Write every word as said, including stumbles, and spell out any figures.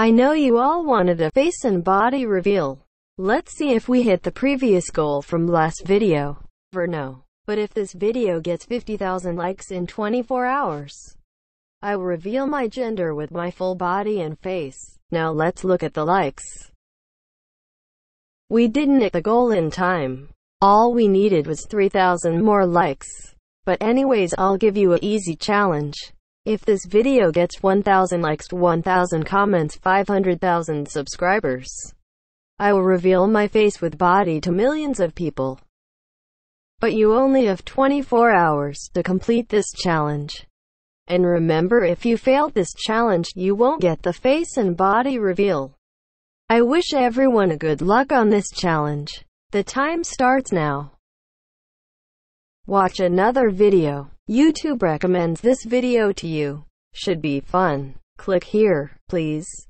I know you all wanted a face and body reveal. Let's see if we hit the previous goal from last video. Or no. But if this video gets fifty thousand likes in twenty-four hours, I will reveal my gender with my full body and face. Now let's look at the likes. We didn't hit the goal in time. All we needed was three thousand more likes. But anyways, I'll give you an easy challenge. If this video gets one thousand likes, one thousand comments, five hundred thousand subscribers, I will reveal my face with body to millions of people. But you only have twenty-four hours to complete this challenge. And remember, if you failed this challenge, you won't get the face and body reveal. I wish everyone a good luck on this challenge. The time starts now. Watch another video. YouTube recommends this video to you. Should be fun. Click here, please.